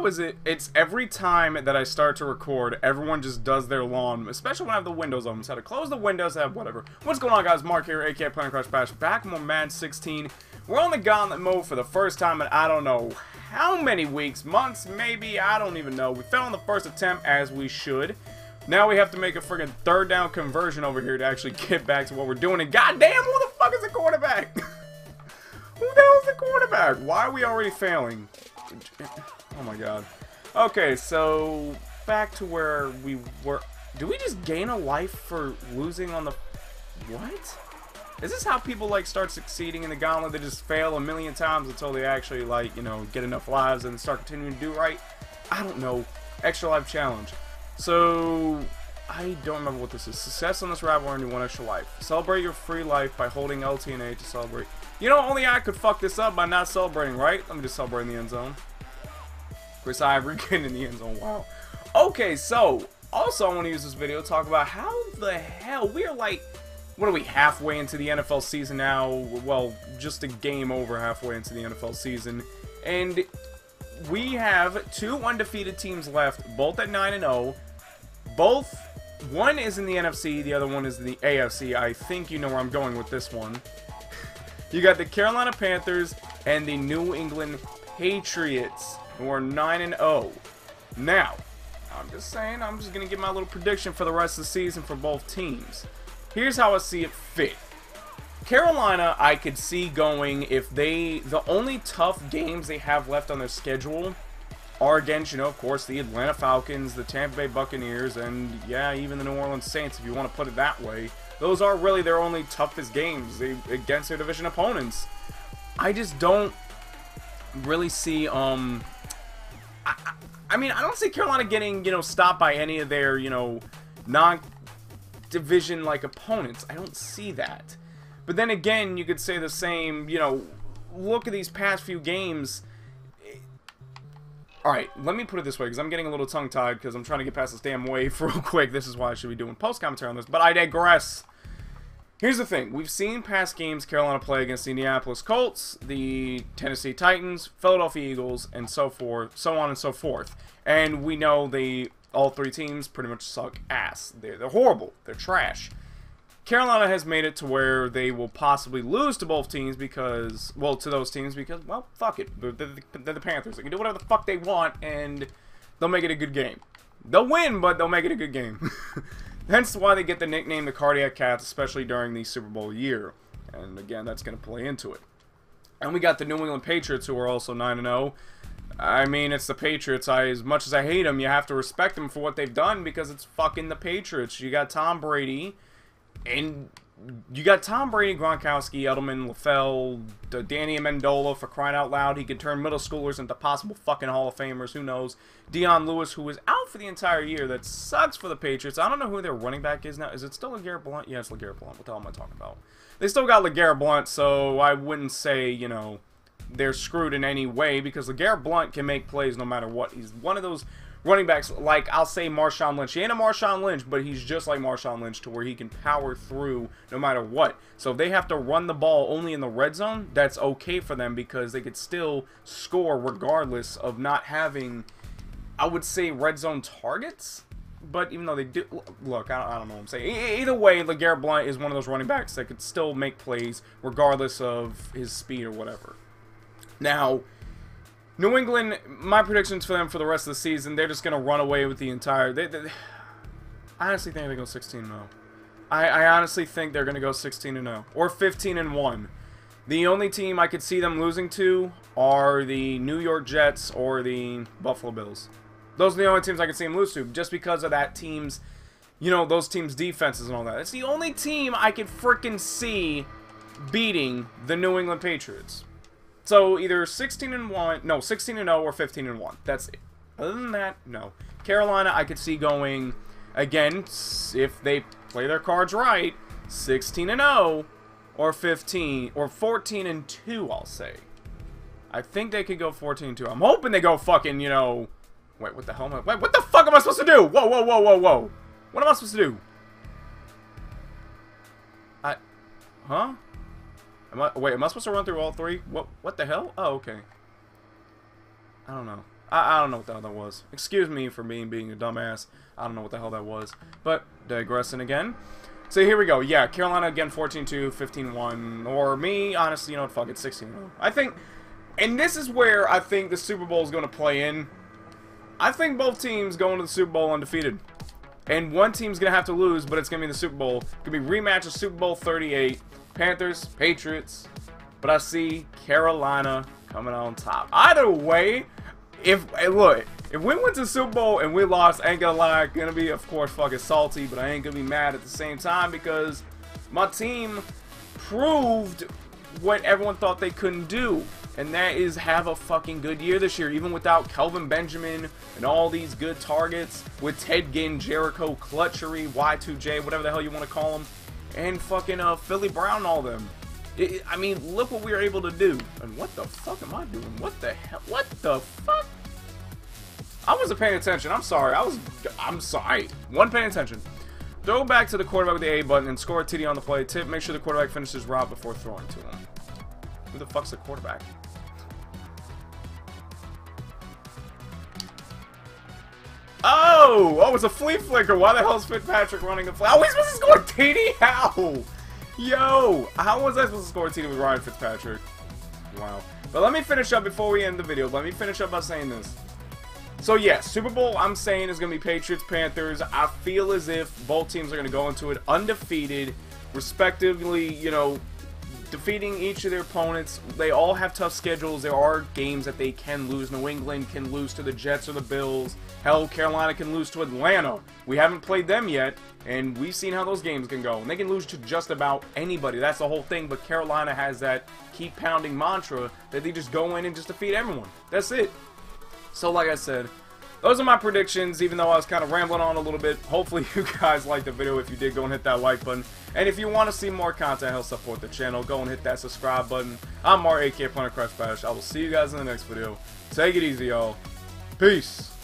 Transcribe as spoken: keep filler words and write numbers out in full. how is it it's every time that I start to record, everyone just does their lawn, especially when I have the windows on. So I had to close the windows, I have whatever. What's going on, guys? Mark here, aka Planet Crash Bash, back with Madden sixteen. We're on the gauntlet mode for the first time in I don't know how many weeks, months, maybe, I don't even know. We fell on the first attempt, as we should. Now we have to make a freaking third down conversion over here to actually get back to what we're doing. And goddamn, who the fuck is the quarterback? Who the hell is the quarterback? Why are we already failing? Oh my god. Okay, so back to where we were. Do we just gain a life for losing on the... What? Is this how people, like, start succeeding in the gauntlet? They just fail a million times until they actually, like, you know, get enough lives and start continuing to do right? I don't know. Extra life challenge. So, I don't remember what this is. Success on this rival earned you one extra life. Celebrate your free life by holding L T N A to celebrate. You know, only I could fuck this up by not celebrating, right? Let me just celebrate in the end zone. Chris Ivory getting in the end zone, wow. Okay, so, also I want to use this video to talk about how the hell, we are like, what are we, halfway into the N F L season now? Well, just a game over halfway into the N F L season. And we have two undefeated teams left, both at nine and oh. Both, one is in the N F C, the other one is in the A F C. I think you know where I'm going with this one. You got the Carolina Panthers and the New England Patriots, who are nine and oh. Now, I'm just saying, I'm just going to give my little prediction for the rest of the season for both teams. Here's how I see it fit. Carolina, I could see going if they, the only tough games they have left on their schedule are against, you know, of course, the Atlanta Falcons, the Tampa Bay Buccaneers, and, yeah, even the New Orleans Saints, if you want to put it that way. Those are really their only toughest games they, against their division opponents. I just don't really see, um, I, I mean, I don't see Carolina getting, you know, stopped by any of their, you know, non-division, like, opponents. I don't see that. But then again, you could say the same, you know, look at these past few games. Alright, let me put it this way, because I'm getting a little tongue-tied, because I'm trying to get past this damn wave real quick. This is why I should be doing post-commentary on this, but I digress. Here's the thing. We've seen past games Carolina play against the Indianapolis Colts, the Tennessee Titans, Philadelphia Eagles, and so forth, so on and so forth. And we know they, all three teams pretty much suck ass. They're, they're horrible. They're trash. Carolina has made it to where they will possibly lose to both teams because, well, to those teams because, well, fuck it. They're, they're, they're the Panthers. They can do whatever the fuck they want, and they'll make it a good game. They'll win, but they'll make it a good game. Hence why they get the nickname the Cardiac Cats, especially during the Super Bowl year. And, again, that's going to play into it. And we got the New England Patriots, who are also nine and oh. I mean, it's the Patriots. I, as much as I hate them, you have to respect them for what they've done because it's fucking the Patriots. You got Tom Brady... And you got Tom Brady, Gronkowski, Edelman, LaFell, Danny Amendola, for crying out loud. He could turn middle schoolers into possible fucking Hall of Famers. Who knows? Dion Lewis, who was out for the entire year. That sucks for the Patriots. I don't know who their running back is now. Is it still LeGarrette Blount? Yeah, it's LeGarrette Blount. What the hell am I talking about? They still got LeGarrette Blount, so I wouldn't say, you know, they're screwed in any way because LeGarrette Blount can make plays no matter what. He's one of those... running backs, like, I'll say Marshawn Lynch. He ain't a Marshawn Lynch, but he's just like Marshawn Lynch to where he can power through no matter what. So if they have to run the ball only in the red zone, that's okay for them because they could still score regardless of not having, I would say, red zone targets. But even though they do, look, I don't, I don't know what I'm saying. Either way, LeGarrette Blount is one of those running backs that could still make plays regardless of his speed or whatever. Now... New England, my predictions for them for the rest of the season, they're just going to run away with the entire... They, they, I honestly think they go sixteen and oh. I, I honestly think they're going to go sixteen and oh. Or fifteen and one. The only team I could see them losing to are the New York Jets or the Buffalo Bills. Those are the only teams I could see them lose to, just because of that team's, you know, those teams' defenses and all that. It's the only team I could freaking see beating the New England Patriots. So either sixteen and one, no, sixteen and oh or fifteen and one. That's it. Other than that, no. Carolina, I could see going again if they play their cards right, sixteen and oh or fifteen or fourteen and two, I'll say. I think they could go fourteen and two. I'm hoping they go fucking, you know, wait, what the hell am I? Wait, what the fuck am I supposed to do? Whoa, whoa, whoa, whoa, whoa. What am I supposed to do? I Huh? Am I, wait, am I supposed to run through all three? What What the hell? Oh, okay. I don't know. I, I don't know what the hell that was. Excuse me for me being a dumbass. I don't know what the hell that was. But digressing again. So here we go. Yeah, Carolina again, fourteen two, fifteen one, or me, honestly, you know, fuck it, sixteen oh. I think, and this is where I think the Super Bowl is going to play in. I think both teams go into the Super Bowl undefeated. And one team's going to have to lose, but it's going to be the Super Bowl. It's going to be rematch of Super Bowl thirty-eight. Panthers, Patriots. But I see Carolina coming on top. Either way, if look, if we went to the Super Bowl and we lost, I ain't gonna lie, gonna be, of course, fucking salty, but I ain't gonna be mad at the same time because my team proved what everyone thought they couldn't do, and that is have a fucking good year this year, even without Kelvin Benjamin and all these good targets, with Ted Ginn, Jericho Clutchery, Y two J, whatever the hell you want to call them, and fucking uh, Philly Brown and all them. It, I mean, look what we were able to do. And what the fuck am I doing? What the hell? What the fuck? I wasn't paying attention. I'm sorry. I was... I'm sorry. One paying attention. Throw back to the quarterback with the A button and score a T D on the play. Tip, make sure the quarterback finishes route before throwing to him. Who the fuck's the quarterback? Oh! Oh, it's a flea flicker. Why the hell is Fitzpatrick running a flea? How are we supposed to score a T D? How? Yo, how was I supposed to score a T D with Ryan Fitzpatrick? Wow. But let me finish up before we end the video. Let me finish up by saying this. So, yeah, Super Bowl, I'm saying, is going to be Patriots, Panthers. I feel as if both teams are going to go into it undefeated, respectively, you know, defeating each of their opponents. They all have tough schedules. There are games that they can lose. New England can lose to the Jets or the Bills. Hell, Carolina can lose to Atlanta. We haven't played them yet, and we've seen how those games can go. And they can lose to just about anybody. That's the whole thing, but Carolina has that keep pounding mantra that they just go in and just defeat everyone. That's it. So, like I said, those are my predictions, even though I was kind of rambling on a little bit. Hopefully, you guys liked the video. If you did, go and hit that like button. And if you want to see more content, help support the channel. Go and hit that subscribe button. I'm Mario, aka Planet Crash Bash. I will see you guys in the next video. Take it easy, y'all. Peace.